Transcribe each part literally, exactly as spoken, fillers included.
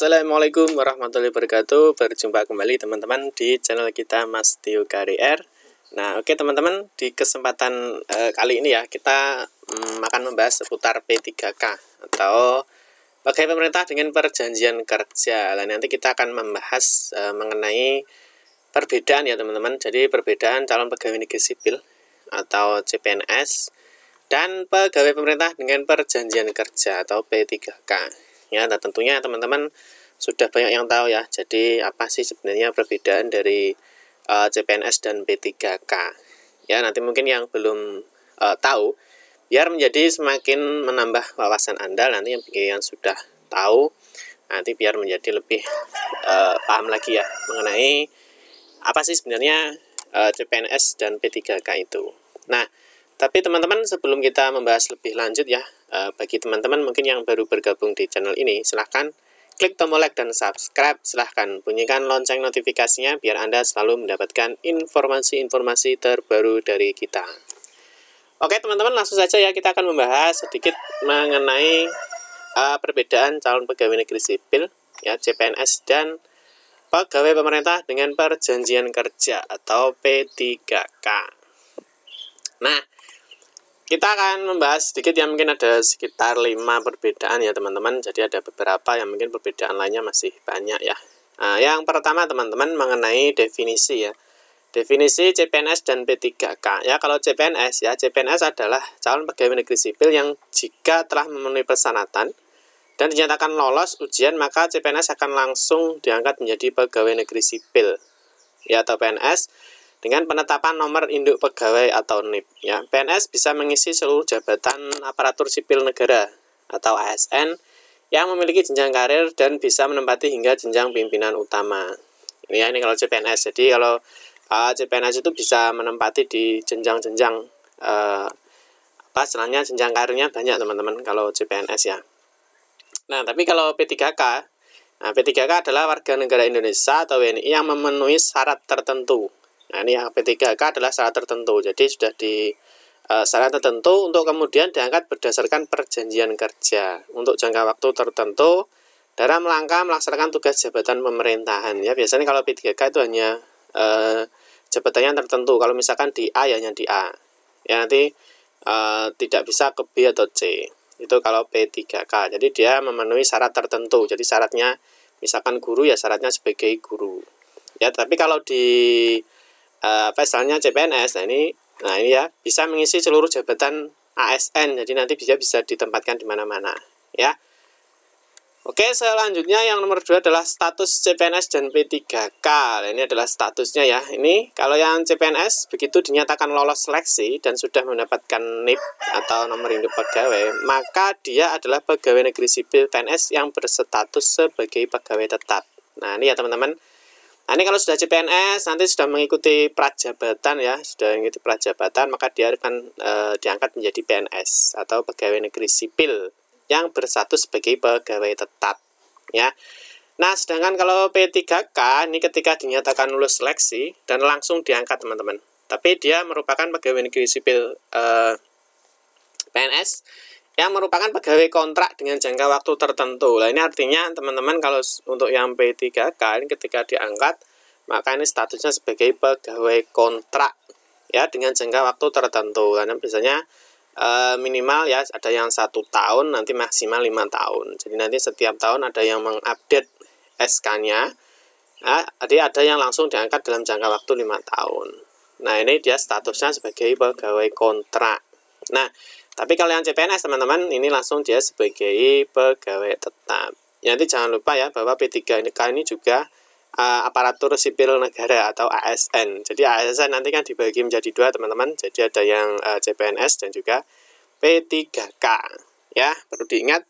Assalamualaikum warahmatullahi wabarakatuh. Berjumpa kembali teman-teman di channel kita Mas Tio Karier. Nah oke okay, teman-teman, di kesempatan eh, kali ini ya kita mm, akan membahas seputar P tiga K atau pegawai pemerintah dengan perjanjian kerja. Nah, nanti kita akan membahas eh, mengenai perbedaan ya teman-teman. Jadi perbedaan calon pegawai negeri sipil atau C P N S dan pegawai pemerintah dengan perjanjian kerja atau P tiga K. Ya, dan tentunya teman-teman sudah banyak yang tahu ya. Jadi apa sih sebenarnya perbedaan dari uh, C P N S dan P tiga K? Ya, nanti mungkin yang belum uh, tahu, biar menjadi semakin menambah wawasan Anda. Nanti yang, yang sudah tahu, nanti biar menjadi lebih uh, paham lagi ya mengenai apa sih sebenarnya uh, C P N S dan P tiga K itu. Nah, tapi teman-teman sebelum kita membahas lebih lanjut ya, bagi teman-teman mungkin yang baru bergabung di channel ini, silahkan klik tombol like dan subscribe, silahkan bunyikan lonceng notifikasinya biar Anda selalu mendapatkan informasi-informasi terbaru dari kita. Oke teman-teman, langsung saja ya kita akan membahas sedikit mengenai uh, perbedaan calon pegawai negeri sipil ya C P N S dan pegawai pemerintah dengan perjanjian kerja atau P tiga K. Nah, kita akan membahas sedikit yang mungkin ada sekitar lima perbedaan ya teman-teman. Jadi ada beberapa yang mungkin perbedaan lainnya masih banyak ya. Nah, yang pertama teman-teman mengenai definisi ya. Definisi C P N S dan P tiga K. Ya, kalau C P N S ya, C P N S adalah calon pegawai negeri sipil yang jika telah memenuhi persyaratan dan dinyatakan lolos ujian, maka C P N S akan langsung diangkat menjadi pegawai negeri sipil ya atau P N S. Dengan penetapan nomor induk pegawai atau N I P ya. P N S bisa mengisi seluruh jabatan aparatur sipil negara atau A S N yang memiliki jenjang karir dan bisa menempati hingga jenjang pimpinan utama. Ini ya, ini kalau C P N S. Jadi kalau uh, C P N S itu bisa menempati di jenjang-jenjang uh, apa selanjutnya jenjang karirnya banyak teman-teman kalau C P N S ya. Nah, tapi kalau P tiga K, nah P tiga K adalah warga negara Indonesia atau W N I yang memenuhi syarat tertentu. Nah, ini P tiga K adalah syarat tertentu. Jadi sudah di uh, syarat tertentu untuk kemudian diangkat berdasarkan perjanjian kerja untuk jangka waktu tertentu dalam rangka melaksanakan tugas jabatan pemerintahan. Ya, biasanya kalau P tiga K itu hanya uh, jabatannya tertentu. Kalau misalkan di A ya hanya di A. Ya nanti uh, tidak bisa ke B atau C. Itu kalau P tiga K. Jadi dia memenuhi syarat tertentu. Jadi syaratnya misalkan guru ya syaratnya sebagai guru. Ya, tapi kalau di Uh, pasalnya C P N S, nah ini, nah ini ya bisa mengisi seluruh jabatan A S N, jadi nanti bisa bisa ditempatkan di mana-mana, ya. Oke, selanjutnya yang nomor dua adalah status C P N S dan P tiga K. Nah, ini adalah statusnya ya. Ini kalau yang C P N S begitu dinyatakan lolos seleksi dan sudah mendapatkan N I P atau nomor induk pegawai, maka dia adalah pegawai negeri sipil P N S yang berstatus sebagai pegawai tetap. Nah ini ya teman-teman. Nah, ini kalau sudah C P N S nanti sudah mengikuti prajabatan ya, sudah mengikuti prajabatan maka dia akan e, diangkat menjadi P N S atau pegawai negeri sipil yang berstatus sebagai pegawai tetap ya. Nah, sedangkan kalau P tiga K ini ketika dinyatakan lulus seleksi dan langsung diangkat teman-teman. Tapi dia merupakan pegawai negeri sipil e, P N S yang merupakan pegawai kontrak dengan jangka waktu tertentu. Nah, ini artinya teman-teman kalau untuk yang P tiga K ini ketika diangkat maka ini statusnya sebagai pegawai kontrak ya dengan jangka waktu tertentu. Karena biasanya e, minimal ya ada yang satu tahun nanti maksimal lima tahun. Jadi nanti setiap tahun ada yang mengupdate S K-nya. Nah, jadi ada yang langsung diangkat dalam jangka waktu lima tahun. Nah ini dia statusnya sebagai pegawai kontrak. Nah, tapi kalau yang C P N S teman-teman ini langsung dia sebagai pegawai tetap. Nanti jangan lupa ya bahwa P tiga K ini juga uh, aparatur sipil negara atau A S N. Jadi A S N nanti kan dibagi menjadi dua teman-teman. Jadi ada yang uh, C P N S dan juga P tiga K. Ya perlu diingat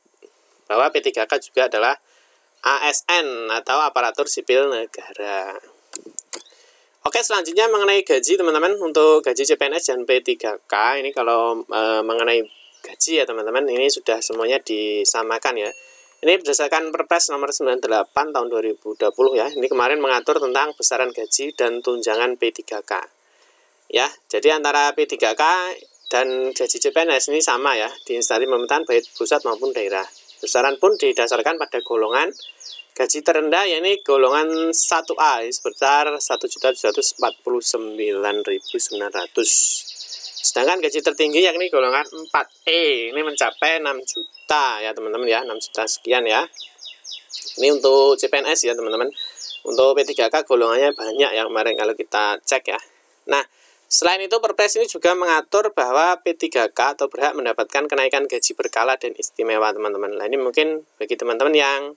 bahwa P tiga K juga adalah A S N atau aparatur sipil negara. Oke, selanjutnya mengenai gaji teman-teman. Untuk gaji C P N S dan P tiga K ini kalau e, mengenai gaji ya teman-teman, ini sudah semuanya disamakan ya. Ini berdasarkan Perpres nomor sembilan puluh delapan tahun dua ribu dua puluh ya. Ini kemarin mengatur tentang besaran gaji dan tunjangan P tiga K. Ya, jadi antara P tiga K dan gaji C P N S ini sama ya, di instansi pemerintahan baik pusat maupun daerah. Besaran pun didasarkan pada golongan Gaji terendah ya ini golongan satu A sebesar satu juta tujuh ratus empat puluh sembilan ribu sembilan ratus. Sedangkan gaji tertinggi yakni golongan empat E ini mencapai enam juta ya teman-teman ya, enam juta sekian ya. Ini untuk C P N S ya teman-teman. Untuk P tiga K golongannya banyak ya kemarin kalau kita cek ya. Nah, selain itu Perpres ini juga mengatur bahwa P tiga K atau berhak mendapatkan kenaikan gaji berkala dan istimewa teman-teman. Nah, ini mungkin bagi teman-teman yang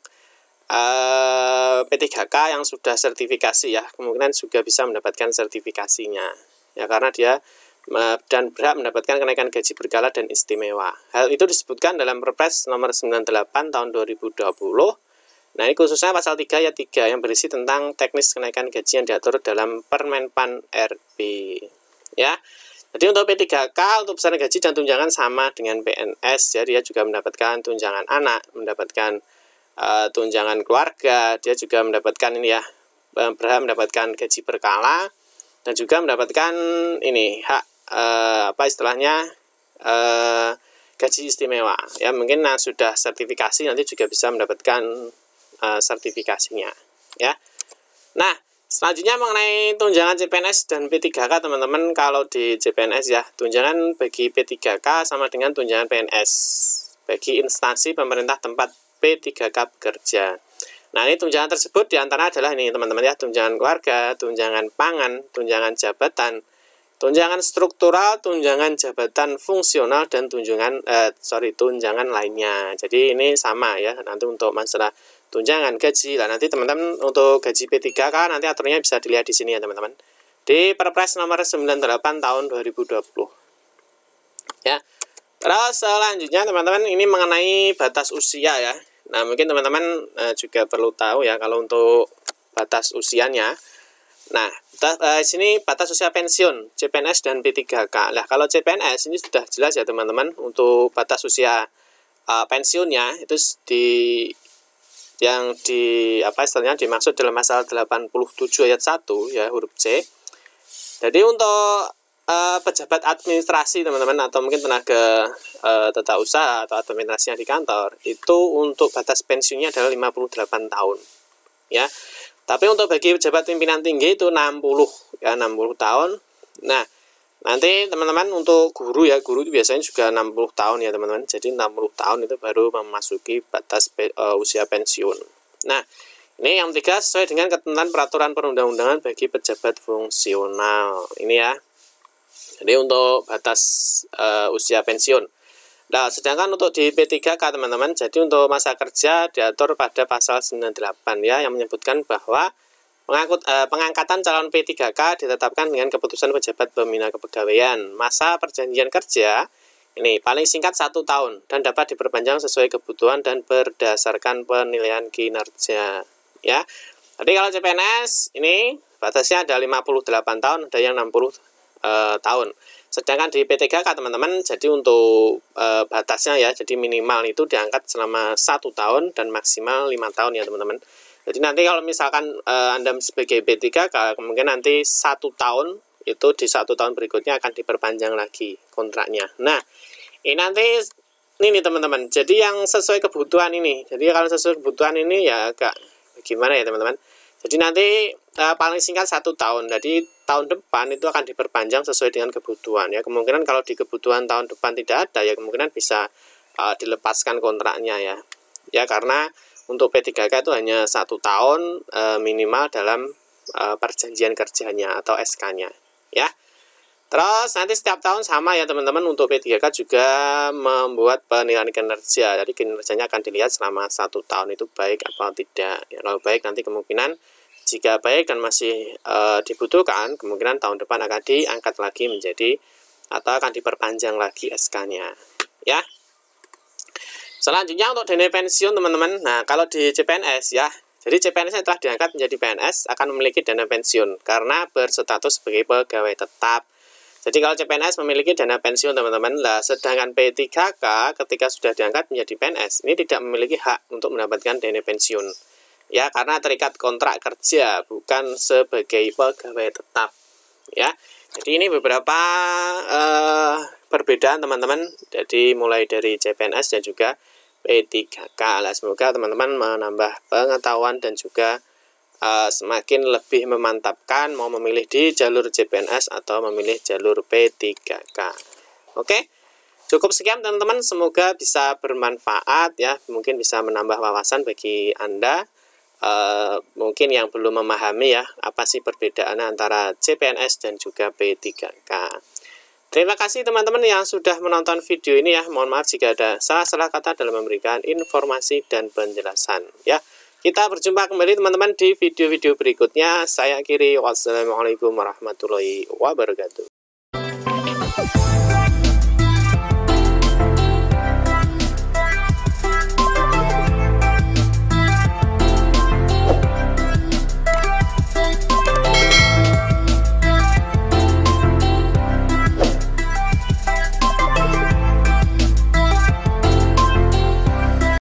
Uh, P tiga K yang sudah sertifikasi ya, kemungkinan juga bisa mendapatkan sertifikasinya ya, karena dia uh, dan berhak mendapatkan kenaikan gaji berkala dan istimewa. Hal itu disebutkan dalam Perpres nomor sembilan puluh delapan tahun dua ribu dua puluh. Nah ini khususnya pasal tiga ayat tiga yang berisi tentang teknis kenaikan gaji yang diatur dalam Permenpan R B ya. Jadi untuk P tiga K, untuk besaran gaji dan tunjangan sama dengan P N S ya, dia juga mendapatkan tunjangan anak, mendapatkan Uh, tunjangan keluarga, dia juga mendapatkan ini ya, berhak mendapatkan gaji berkala dan juga mendapatkan ini hak uh, apa istilahnya uh, gaji istimewa ya, mungkin nah, sudah sertifikasi nanti juga bisa mendapatkan uh, sertifikasinya ya. Nah selanjutnya mengenai tunjangan C P N S dan P tiga K teman-teman, kalau di C P N S ya tunjangan bagi P tiga K sama dengan tunjangan P N S bagi instansi pemerintah tempat P tiga K bekerja. Nah ini tunjangan tersebut diantara adalah ini teman-teman ya, tunjangan keluarga, tunjangan pangan, tunjangan jabatan, tunjangan struktural, tunjangan jabatan fungsional dan tunjangan eh, sorry tunjangan lainnya. Jadi ini sama ya nanti untuk masalah tunjangan gaji. Nah nanti teman-teman untuk gaji P tiga K nanti aturnya bisa dilihat di sini ya teman-teman, di Perpres nomor sembilan puluh delapan tahun dua ribu dua puluh ya. Terus selanjutnya teman-teman ini mengenai batas usia ya. Nah, mungkin teman-teman uh, juga perlu tahu ya kalau untuk batas usianya. Nah, uh, sini batas usia pensiun C P N S dan P tiga K. Nah, kalau C P N S ini sudah jelas ya teman-teman, untuk batas usia uh, pensiunnya itu di yang di apa istilahnya dimaksud dalam pasal delapan puluh tujuh ayat satu ya huruf C. Jadi untuk Uh, pejabat administrasi teman-teman atau mungkin tenaga uh, tata usaha atau administrasinya di kantor itu untuk batas pensiunnya adalah lima puluh delapan tahun ya, tapi untuk bagi pejabat pimpinan tinggi itu enam puluh ya, enam puluh tahun. Nah nanti teman-teman untuk guru ya, guru itu biasanya juga enam puluh tahun ya teman-teman, jadi enam puluh tahun itu baru memasuki batas pe uh, usia pensiun. Nah ini yang tiga sesuai dengan ketentuan peraturan perundang-undangan bagi pejabat fungsional ini ya. Jadi untuk batas uh, usia pensiun. Nah, sedangkan untuk di P tiga K teman-teman, jadi untuk masa kerja diatur pada pasal sembilan puluh delapan ya, yang menyebutkan bahwa pengangkut, uh, pengangkatan calon P tiga K ditetapkan dengan keputusan pejabat pembina kepegawaian. Masa perjanjian kerja ini paling singkat satu tahun dan dapat diperpanjang sesuai kebutuhan dan berdasarkan penilaian kinerja ya. Jadi kalau C P N S ini batasnya ada lima puluh delapan tahun, ada yang enam puluh Uh, tahun. Sedangkan di P tiga K teman-teman, jadi untuk uh, batasnya ya, jadi minimal itu diangkat selama satu tahun dan maksimal lima tahun ya teman-teman. Jadi nanti kalau misalkan uh, anda sebagai P tiga K kemungkinan nanti satu tahun itu di satu tahun berikutnya akan diperpanjang lagi kontraknya. Nah ini nanti ini teman-teman, jadi yang sesuai kebutuhan ini, jadi kalau sesuai kebutuhan ini ya agak gimana ya teman-teman. Jadi nanti uh, paling singkat satu tahun, jadi tahun depan itu akan diperpanjang sesuai dengan kebutuhan ya. Kemungkinan kalau di kebutuhan tahun depan tidak ada ya, kemungkinan bisa uh, dilepaskan kontraknya ya. Ya karena untuk P tiga K itu hanya satu tahun uh, minimal dalam uh, perjanjian kerjanya atau S K-nya ya. Terus nanti setiap tahun sama ya teman-teman, untuk P tiga K juga membuat penilaian kinerja. Jadi kinerjanya akan dilihat selama satu tahun itu baik atau tidak. Ya, kalau baik nanti kemungkinan jika baik dan masih e, dibutuhkan, kemungkinan tahun depan akan diangkat lagi menjadi atau akan diperpanjang lagi S K-nya ya. Selanjutnya untuk dana pensiun teman-teman. Nah kalau di C P N S ya, jadi C P N S yang telah diangkat menjadi P N S akan memiliki dana pensiun karena berstatus sebagai pegawai tetap. Jadi kalau C P N S memiliki dana pensiun teman-teman, lah sedangkan P tiga K ketika sudah diangkat menjadi P N S ini tidak memiliki hak untuk mendapatkan dana pensiun ya, karena terikat kontrak kerja bukan sebagai pegawai tetap ya. Jadi ini beberapa eh, perbedaan teman-teman, jadi mulai dari C P N S dan juga P tiga K lah. Semoga teman-teman menambah pengetahuan dan juga uh, semakin lebih memantapkan mau memilih di jalur C P N S atau memilih jalur P tiga K. Oke, cukup sekian teman-teman, semoga bisa bermanfaat ya, mungkin bisa menambah wawasan bagi Anda. Uh, mungkin yang belum memahami ya, apa sih perbedaan antara C P N S dan juga P tiga K. Terima kasih teman-teman yang sudah menonton video ini ya, mohon maaf jika ada salah-salah kata dalam memberikan informasi dan penjelasan ya. Kita berjumpa kembali teman-teman di video-video berikutnya, saya akhiri, wassalamualaikum warahmatullahi wabarakatuh.